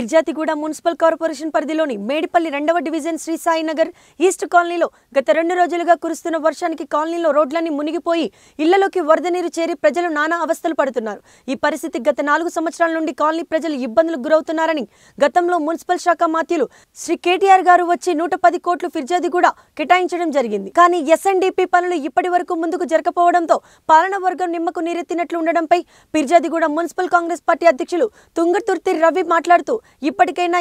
Peerzadiguda municipal corporation పరిధిలోని మేడిపల్లి 2వ division Sri Sai Nagar east కాలనీలో గత 2 రోజులుగా కురుస్తున్న వర్షానికి కాలనీలో రోడ్లన్నీ మునిగిపోయి ఇళ్లలోకి వరద నీరు చేరి ప్రజలు నానా అవస్థలు పడుతున్నారు. ఈ పరిస్థితి గత 4 సంవత్సరాల నుండి కాలనీ ప్రజలు ఇబ్బందులకు గురవుతున్నారని గతంలో మున్సిపల్ శాఖ మాత్యులు శ్రీ కేటీఆర్ గారు వచ్చి 110 కోట్లు పిర్జాదిగూడ కేటాయించడం జరిగింది. కానీ ఎస్ఎన్డిపి పనులు ఇప్పటివరకు ముందుకు జరగకపోవడంతో పాలన వర్గం నిమ్మకు నీరెత్తినట్లు ఉండడంపై పిర్జాదిగూడ మున్సిపల్ కాంగ్రెస్ పార్టీ అధ్యక్షులు తుంగతుర్తి రవి మాట్లాడుతూ ఇప్పటికైనా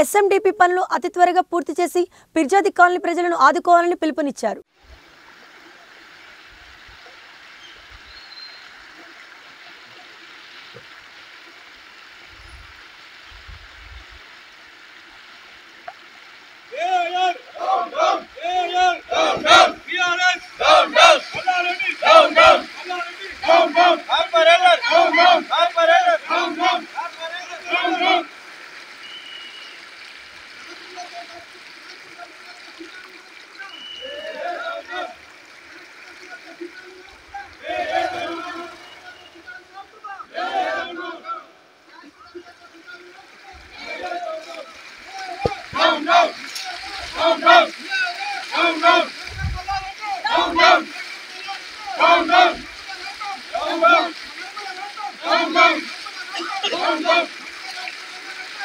ఎస్ఎండిపి పనులు అతి త్వరగా పూర్తి చేసి పిర్జాది కాలనీ ప్రజలను ఆదుకోవాలని పిలుపునిచ్చారు.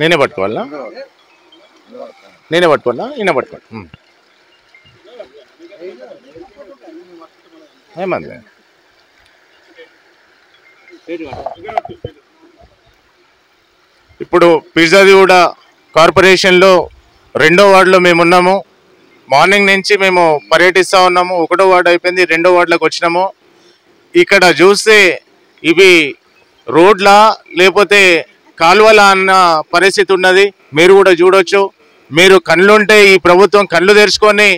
నేనే పట్టుకోవాలా ఈయన పట్టుకోండి ఏమంది ఇప్పుడు పిర్జాదిగూడ కార్పొరేషన్లో 2వ వార్డులో మేమున్నాము. మార్నింగ్ నుంచి మేము పర్యటిస్తూ ఉన్నాము. 1వ వార్డు అయిపోయింది, 2వ వార్డులోకి వచ్చినాము. ఇక్కడ చూస్తే ఇవి రోడ్లా లేకపోతే కాలువలా అన్న పరిస్థితి ఉన్నది. మీరు కూడా చూడొచ్చు. మీరు కళ్ళుంటే ఈ ప్రభుత్వం కళ్ళు తెరుచుకొని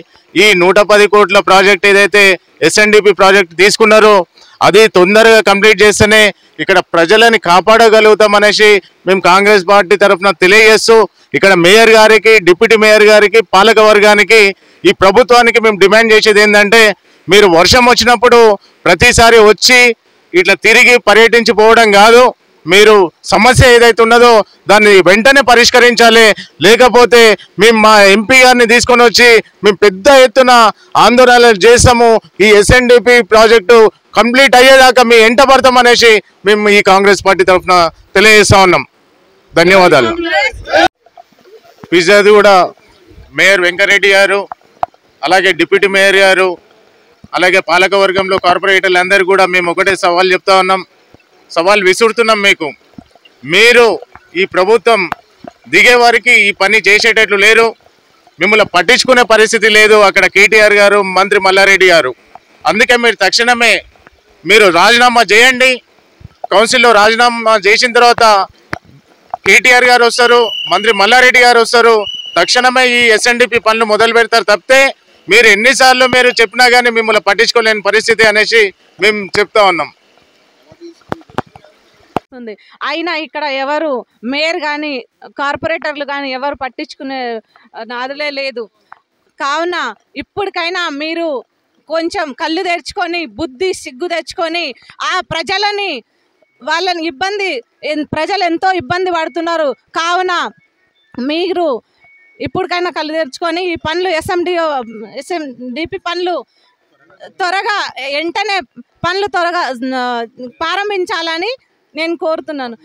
ఈ 110 కోట్ల ప్రాజెక్ట్ ఏదైతే ఎస్ఎన్డిపి ప్రాజెక్ట్ తీసుకున్నారో అది తొందరగా కంప్లీట్ చేస్తేనే ఇక్కడ ప్రజలని కాపాడగలుగుతాం అనేసి మేము కాంగ్రెస్ పార్టీ తరఫున తెలియజేస్తూ ఇక్కడ మేయర్ గారికి, డిప్యూటీ మేయర్ గారికి, పాలక వర్గానికి, ఈ ప్రభుత్వానికి మేము డిమాండ్ చేసేది ఏంటంటే మీరు వర్షం వచ్చినప్పుడు ప్రతిసారి వచ్చి ఇట్లా తిరిగి పర్యటించిపోవడం కాదు. మీరు సమస్య ఏదైతే ఉన్నదో దాన్ని వెంటనే పరిష్కరించాలి. లేకపోతే మేము మా ఎంపీ గారిని తీసుకొని వచ్చి మేము పెద్ద ఎత్తున ఆందోళనలు చేస్తాము, ఈ ఎస్ఎన్డిపి ప్రాజెక్టు కంప్లీట్ అయ్యేదాకా మీ ఎంట పడతాం అనేసి మేము ఈ కాంగ్రెస్ పార్టీ తరఫున తెలియజేస్తా ఉన్నాం. ధన్యవాదాలు. పిర్జాదిగూడ మేయర్ వెంకరెడ్డి గారు, అలాగే డిప్యూటీ మేయర్ గారు, అలాగే పాలకవర్గంలో కార్పొరేటర్లు అందరూ కూడా మేము ఒకటే సవాల్ చెప్తా ఉన్నాం, సవాల్ విసురుతున్నాం మీకు. మీరు ఈ ప్రభుత్వం దిగే వారికి ఈ పని చేసేటట్లు లేరు. మిమ్మల్ని పట్టించుకునే పరిస్థితి లేదు అక్కడ కేటీఆర్ గారు, మంత్రి మల్లారెడ్డి గారు. అందుకే మీరు తక్షణమే మీరు రాజీనామా చేయండి. కౌన్సిల్లో రాజీనామా చేసిన తర్వాత కేటీఆర్ గారు వస్తారు, మంత్రి మల్లారెడ్డి గారు వస్తారు. తక్షణమే ఈ ఎస్ఎన్డిపి పనులు మొదలు పెడతారు. తప్పితే మీరు ఎన్నిసార్లు మీరు చెప్పినా కానీ మిమ్మల్ని పట్టించుకోలేని పరిస్థితి అనేసి మేము చెప్తా ఉన్నాం. అయినా ఇక్కడ ఎవరు మేయర్ కానీ కార్పొరేటర్లు కానీ ఎవరు పట్టించుకునే నాదులే లేదు. కావున ఇప్పటికైనా మీరు కొంచెం కళ్ళు తెరుచుకొని, బుద్ధి సిగ్గు తెచ్చుకొని ఆ ప్రజలు ఎంతో ఇబ్బంది పడుతున్నారు. కావున మీరు ఇప్పటికైనా కళ్ళు తెరుచుకొని ఈ పనులు ఎస్ఎన్డిపి పనులు త్వరగా వెంటనే ప్రారంభించాలని నేను కోరుతున్నాను.